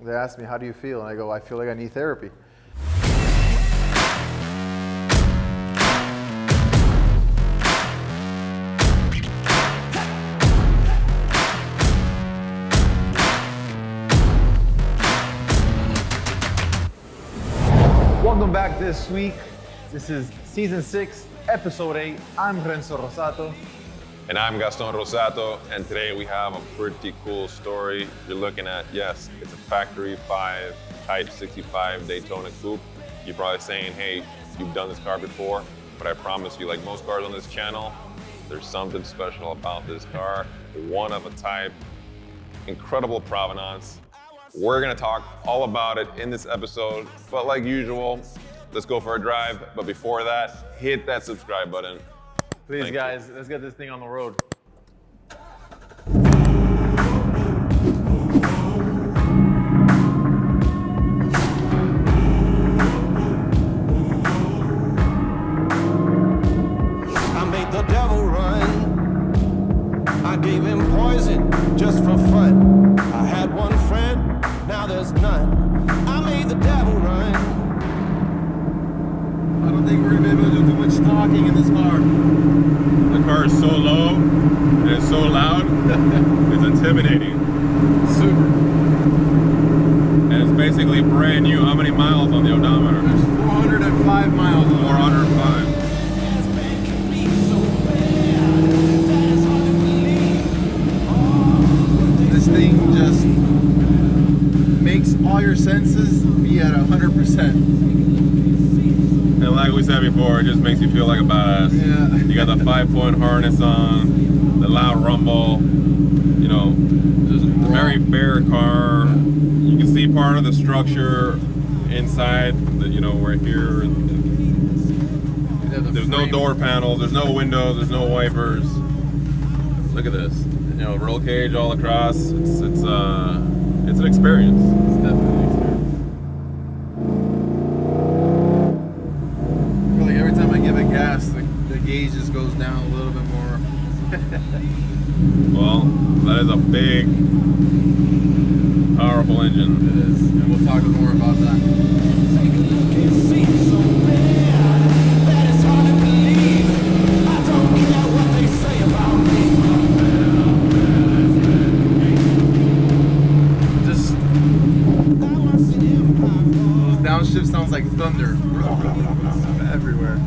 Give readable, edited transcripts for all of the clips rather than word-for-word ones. They asked me, how do you feel? And I go, I feel like I need therapy. Welcome back this week. This is season 6, episode 8. I'm Renzo Rossato. And I'm Gaston Rossato, and today we have a pretty cool story. You're looking at, yes, it's a Factory 5 Type 65 Daytona Coupe. You're probably saying, hey, you've done this car before, but I promise you, like most cars on this channel, there's something special about this car. One of a type, incredible provenance. We're gonna talk all about it in this episode, but like usual, let's go for a drive. But before that, hit that subscribe button. Please, guys, let's get this thing on the road. I made the devil run. I gave him poison just for fun. I had one friend, now there's none. I made the devil run. I don't think we're gonna be able to do too much talking in this car. The car is so low and it's so loud, it's intimidating. Super. And it's basically brand new. How many miles on the odometer? There's 405 miles on the odometer. 405. This thing just makes all your senses be at 100%. And like we said before, it just makes you feel like a badass. Yeah. You got the 5-point harness on, the loud rumble, you know, just a very bare car. Yeah. You can see part of the structure inside, you know, right here. There's no door panels, there's no windows, there's no wipers. Look at this, you know, roll cage all across. It's an experience. It's definitely an experience. Gauge just goes down a little bit more. Well, that is a big, powerful engine. It is, and we'll talk more about that. Take a look and see so bad that it's hard to believe. I don't care what they say about me. Just those downshifts sounds like thunder everywhere.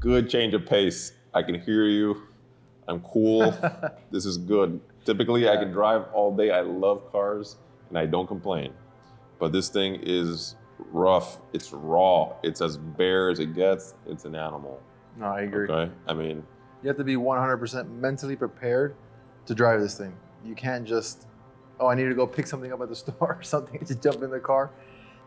Good change of pace. I can hear you. I'm cool. This is good. Typically, yeah. I can drive all day. I love cars and I don't complain. But this thing is rough. It's raw. It's as bare as it gets. It's an animal. No, I agree. Okay? I mean, you have to be 100% mentally prepared to drive this thing. You can't just, oh, I need to go pick something up at the store or something to jump in the car.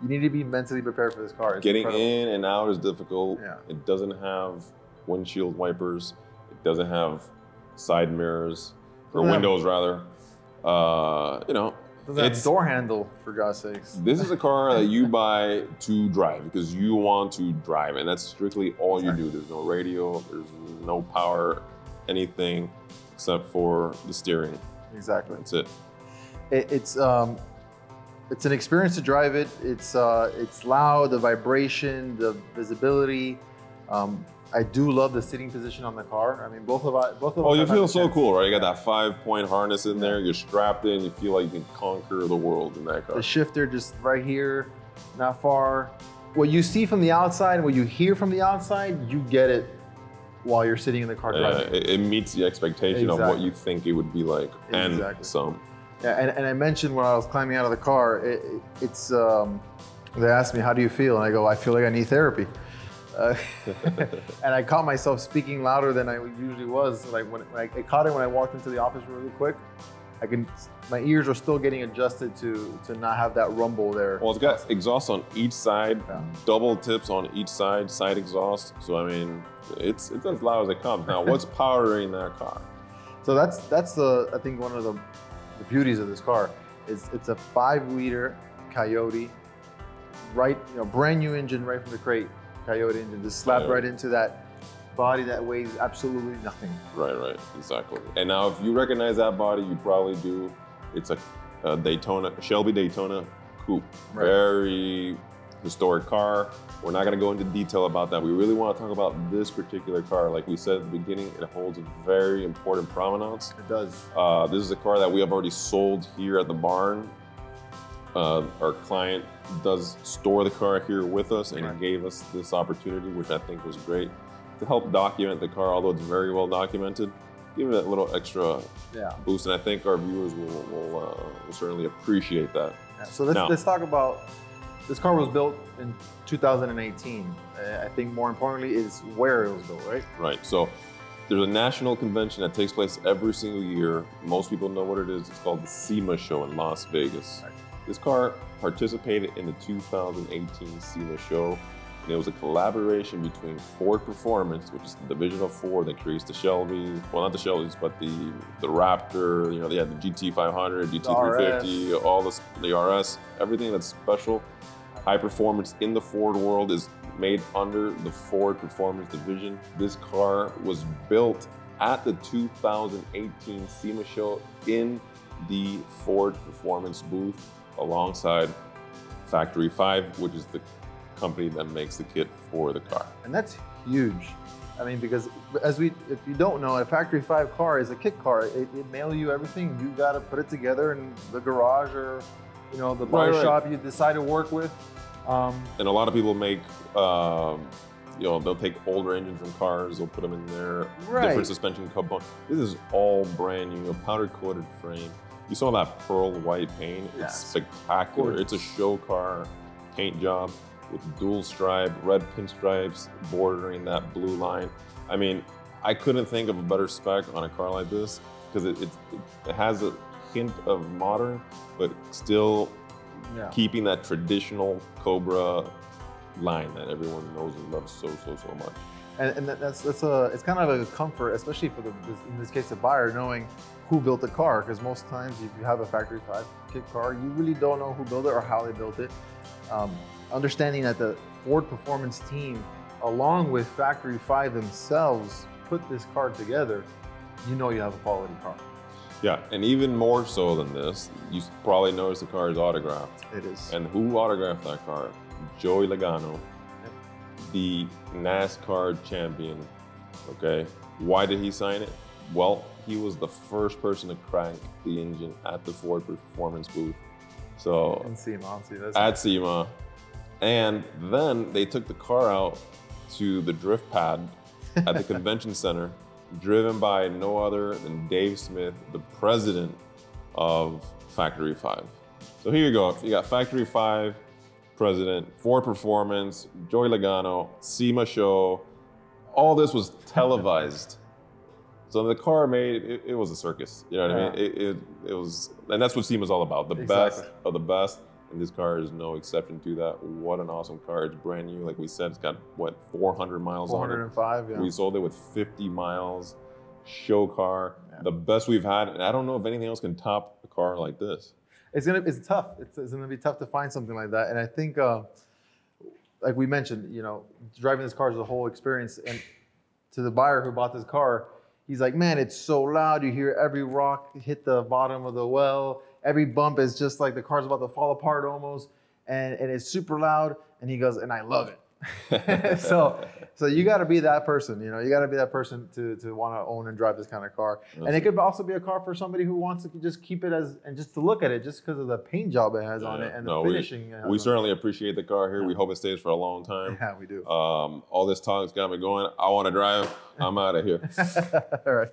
You need to be mentally prepared for this car. It's Getting in and out is difficult. Yeah. It doesn't have windshield wipers. It doesn't have side mirrors, or windows rather. You know, it's a door handle, for God's sakes. This is a car that you buy to drive because you want to drive, and that's strictly all you do. There's no radio, there's no power. anything except for the steering. Exactly. That's it. It's an experience to drive it. It's loud, the vibration, the visibility. I do love the sitting position on the car. I mean, both of us. Oh, you feel so cool, right? You got that 5-point harness in there. You're strapped in. You feel like you can conquer the world in that car. The shifter just right here, not far. What you see from the outside, what you hear from the outside, you get it while you're sitting in the car driving. It meets the expectation of what you think it would be like, and some. Yeah, and I mentioned when I was climbing out of the car, they asked me, how do you feel? And I go, I feel like I need therapy. And I caught myself speaking louder than I usually was. Like when I caught it when I walked into the office really quick. My ears are still getting adjusted to not have that rumble there. Well, it's got exhaust on each side, double tips on each side, side exhaust. So I mean, it's as loud as it comes. Now, what's powering that car? So that's I think one of the beauties of this car is it's a 5-liter Coyote, brand new engine right from the crate. Coyote engine, just slapped right into that body that weighs absolutely nothing. Right, exactly. And now if you recognize that body, you probably do. It's a Shelby Daytona Coupe. Right. Very historic car. We're not gonna go into detail about that. We really wanna talk about this particular car. Like we said at the beginning, it holds a very important provenance. It does. This is a car that we have already sold here at the barn. Our client does store the car here with us, and he gave us this opportunity, which I think was great, to help document the car. Although it's very well documented, give it a little extra boost, and I think our viewers will certainly appreciate that. Yeah. So let's talk about, this car was built in 2018. I think more importantly is where it was built, right? Right. So there's a national convention that takes place every single year. Most people know what it is. It's called the SEMA Show in Las Vegas. Right. This car participated in the 2018 SEMA Show, and it was a collaboration between Ford Performance, which is the division of Ford that creates the Shelby, well, not the Shelby's, but the Raptor. You know, they had the GT500, GT350, all the RS, everything that's special, high performance in the Ford world is made under the Ford Performance division. This car was built at the 2018 SEMA Show in the Ford Performance booth, alongside Factory Five, which is the company that makes the kit for the car. And that's huge. I mean, because if you don't know, a Factory Five car is a kit car. It mails you everything. You got to put it together in the garage or, you know, the body shop you decide to work with. And a lot of people make, you know, they'll take older engines from cars, they'll put them in there, different suspension components. This is all brand new, a powder coated frame. You saw that pearl white paint. It's spectacular. Gorgeous. It's a show car paint job with dual stripe, red pinstripes bordering that blue line. I mean, I couldn't think of a better spec on a car like this because it has a hint of modern, but still keeping that traditional Cobra line that everyone knows and loves so much. And it's kind of a comfort, especially for in this case the buyer, knowing who built the car, because most times if you have a Factory 5 kit car, you really don't know who built it or how they built it. Understanding that the Ford Performance team, along with Factory 5 themselves, put this car together, you know you have a quality car. Yeah, and even more so than this, you probably notice the car is autographed. It is. And who autographed that car? Joey Logano, the NASCAR champion, okay? Why did he sign it? Well, he was the first person to crank the engine at the Ford Performance booth. So at SEMA. And then they took the car out to the drift pad at the convention center, driven by no other than Dave Smith, the president of Factory Five. So here you go, you got Factory Five, president, Ford Performance, Joey Logano, SEMA Show. All this was televised. So the car made, it was a circus. You know what I mean? It was, and that's what SEMA's all about. The best of the best. And this car is no exception to that. What an awesome car. It's brand new. Like we said, it's got, what, 400 miles on it? 405, yeah. We sold it with 50 miles. Show car. Yeah. The best we've had. And I don't know if anything else can top a car like this. It's tough. It's gonna be tough to find something like that. And I think, like we mentioned, you know, driving this car is a whole experience. And to the buyer who bought this car, He's like, man, it's so loud. You hear every rock hit the bottom of the well. Every bump is just like the car's about to fall apart almost. And it's super loud. And he goes, and I love it. So you got to be that person, you know, you got to be that person to want to own and drive this kind of car. That's and it could also be a car for somebody who wants to just keep it as, and just to look at it just because of the paint job it has on it and the finishing. We certainly appreciate the car here. Yeah. We hope it stays for a long time. Yeah, we do. All this talk's got me going. I want to drive. I'm out of here. All right.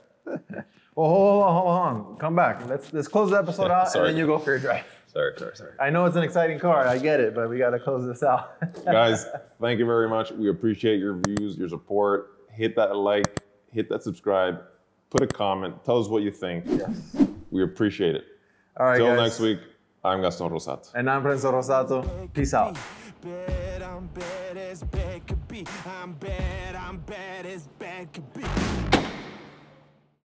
Well, hold on. Come back. Let's close the episode out and then you go for your drive. Sorry. I know it's an exciting car. I get it, but we got to close this out. Guys, thank you very much. We appreciate your views, your support. Hit that like, hit that subscribe, put a comment. Tell us what you think. Yes. We appreciate it. All right, guys. Till next week, I'm Gaston Rossato. And I'm Renzo Rossato. Peace out. I'm bad as bad could be.